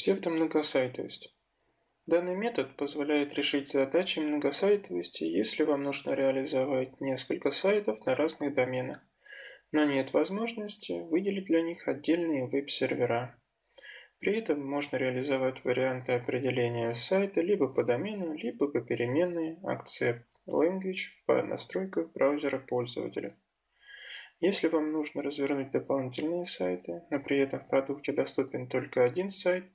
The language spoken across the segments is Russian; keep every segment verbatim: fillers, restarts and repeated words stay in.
Псевдомногосайтовость. Данный метод позволяет решить задачи многосайтовости, если вам нужно реализовать несколько сайтов на разных доменах, но нет возможности выделить для них отдельные веб-сервера. При этом можно реализовать варианты определения сайта либо по домену, либо по переменной Accept-Language в настройках браузера пользователя. Если вам нужно развернуть дополнительные сайты, но при этом в продукте доступен только один сайт,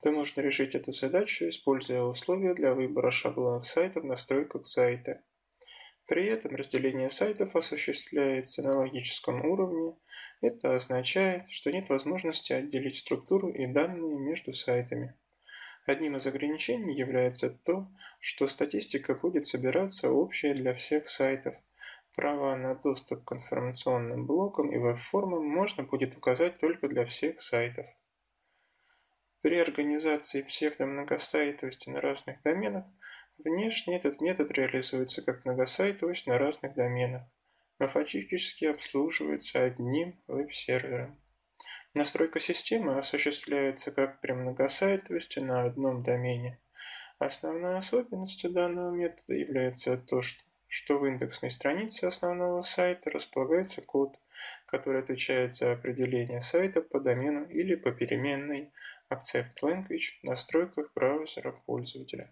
то можно решить эту задачу, используя условия для выбора шаблонов сайта в настройках сайта. При этом разделение сайтов осуществляется на логическом уровне. Это означает, что нет возможности отделить структуру и данные между сайтами. Одним из ограничений является то, что статистика будет собираться общая для всех сайтов. Права на доступ к информационным блокам и веб-формам можно будет указать только для всех сайтов. При организации псевдомногосайтовости на разных доменах внешне этот метод реализуется как многосайтовость на разных доменах, но фактически обслуживается одним веб-сервером. Настройка системы осуществляется как при многосайтовости на одном домене. Основной особенностью данного метода является то, что, что в индексной странице основного сайта располагается код, который отвечает за определение сайта по домену или по переменной Accept-Language в настройках браузера пользователя.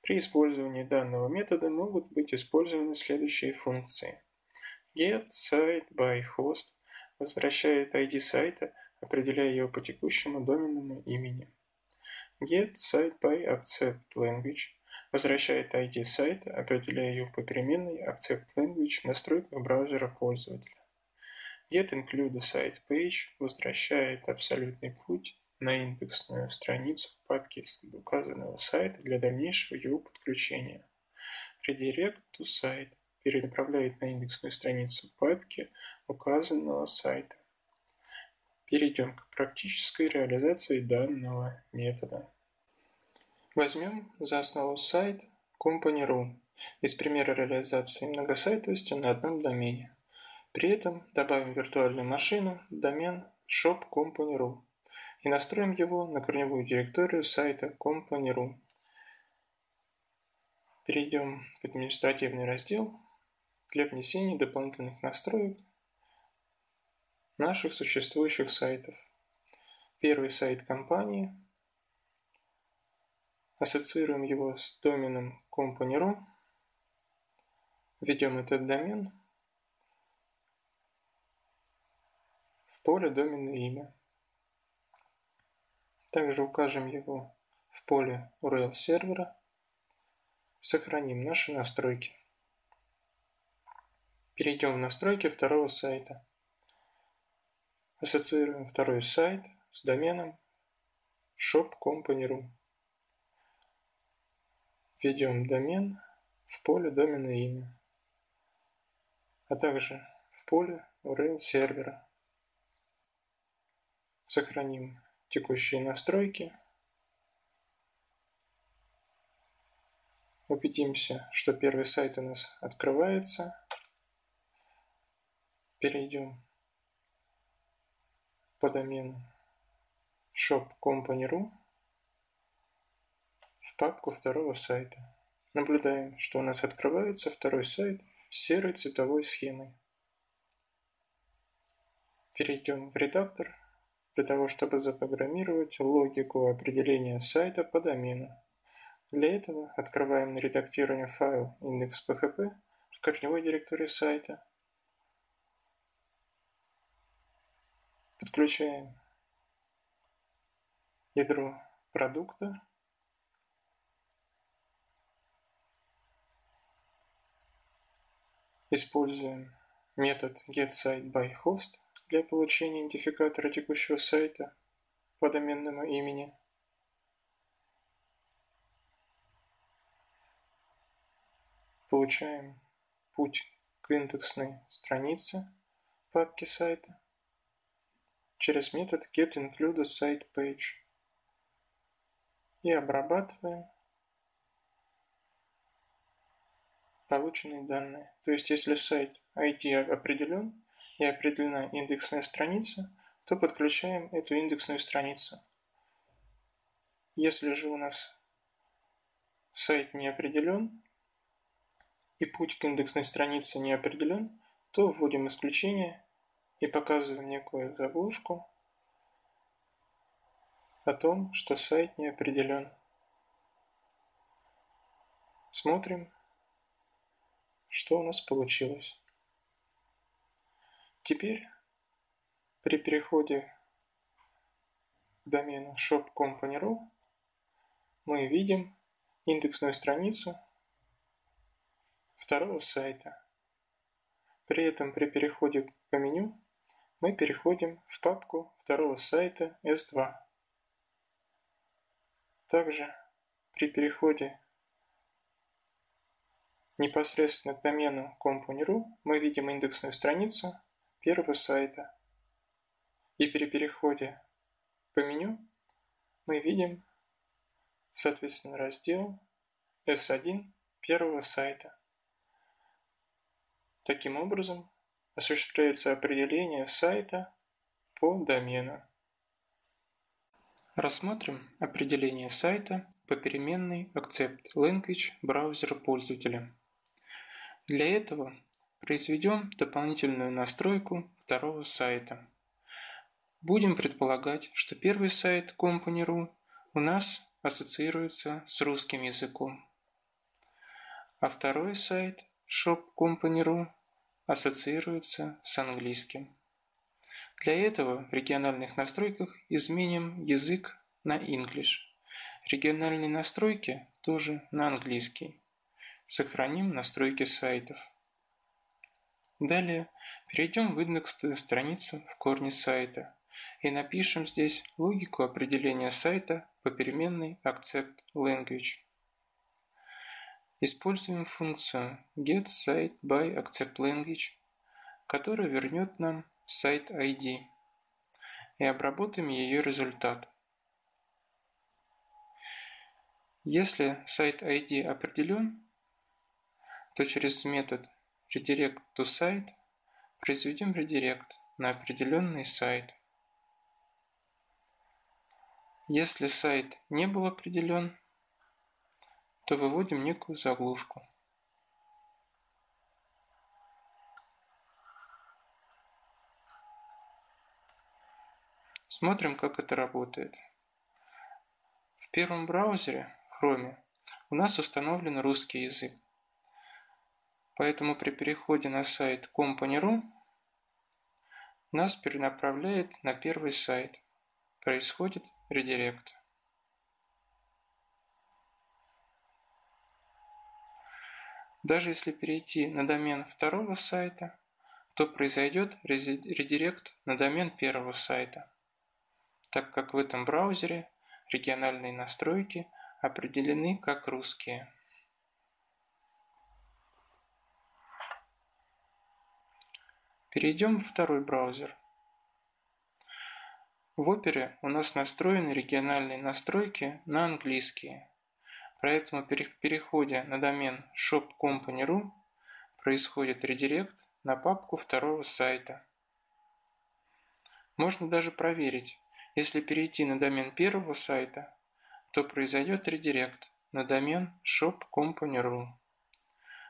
При использовании данного метода могут быть использованы следующие функции. GetSiteByHost возвращает ай ди сайта, определяя его по текущему доменному имени. GetSiteByAcceptLanguage возвращает ай ди сайта, определяя его по переменной Accept-Language в настройках браузера пользователя. GetIncludeSitePage возвращает абсолютный путь на индексную страницу папки указанного сайта для дальнейшего его подключения. RedirectToSite перенаправляет на индексную страницу папки указанного сайта. Перейдем к практической реализации данного метода. Возьмем за основу сайт компани точка ру из примера реализации многосайтовости на одном домене. При этом добавим виртуальную машину домен shop точка company точка ру. И настроим его на корневую директорию сайта company точка ру. Перейдем в административный раздел для внесения дополнительных настроек наших существующих сайтов. Первый сайт компании. Ассоциируем его с доменом company точка ру. Введем этот домен в поле доменное имя. Также укажем его в поле ю ар эл сервера. Сохраним наши настройки. Перейдем в настройки второго сайта. Ассоциируем второй сайт с доменом shop точка company точка ру. Введем домен в поле доменное имя, а также в поле ю ар эл сервера. Сохраним текущие настройки. Убедимся, что первый сайт у нас открывается. Перейдем по домену shop точка company точка ру в папку второго сайта. Наблюдаем, что у нас открывается второй сайт с серой цветовой схемой. Перейдем в редактор для того, чтобы запрограммировать логику определения сайта по домену. Для этого открываем на редактирование файл index.php в корневой директории сайта. Подключаем ядро продукта. Используем метод getSiteByHost для получения идентификатора текущего сайта по доменному имени. Получаем путь к индексной странице папки сайта через метод getIncludeSitePage и обрабатываем полученные данные. То есть, если сайт ай ди определен, и определена индексная страница, то подключаем эту индексную страницу. Если же у нас сайт не определен и путь к индексной странице не определен, то вводим исключение и показываем некую заглушку о том, что сайт не определен. Смотрим, что у нас получилось. Теперь при переходе к домену shop точка company точка ру мы видим индексную страницу второго сайта. При этом при переходе по меню мы переходим в папку второго сайта эс два. Также при переходе непосредственно к домену company точка ру мы видим индексную страницу первого сайта. И при переходе по меню мы видим, соответственно, раздел эс один первого сайта. Таким образом, осуществляется определение сайта по домену. Рассмотрим определение сайта по переменной Accept-Language браузера пользователя. Для этого произведем дополнительную настройку второго сайта. Будем предполагать, что первый сайт company точка ру у нас ассоциируется с русским языком, а второй сайт shop точка company точка ру ассоциируется с английским. Для этого в региональных настройках изменим язык на English. Региональные настройки тоже на английский. Сохраним настройки сайтов. Далее перейдем в индексную страницу в корне сайта и напишем здесь логику определения сайта по переменной Accept-Language. Используем функцию GetSiteByAcceptLanguage, которая вернет нам сайт ай ди, и обработаем ее результат. Если сайт ай ди определен, то через метод RedirectToSite произведем редирект на определенный сайт. Если сайт не был определен, то выводим некую заглушку. Смотрим, как это работает. В первом браузере, Chrome, у нас установлен русский язык. Поэтому при переходе на сайт company точка ру нас перенаправляет на первый сайт. Происходит редирект. Даже если перейти на домен второго сайта, то произойдет редирект на домен первого сайта, так как в этом браузере региональные настройки определены как русские. Перейдем во второй браузер. В опере у нас настроены региональные настройки на английские, поэтому при переходе на домен shop точка company точка ру происходит редирект на папку второго сайта. Можно даже проверить. Если перейти на домен первого сайта, то произойдет редирект на домен shop точка company точка ру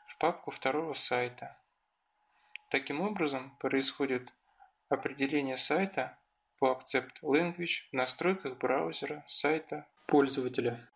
в папку второго сайта. Таким образом, происходит определение сайта по Accept-Language в настройках браузера сайта пользователя.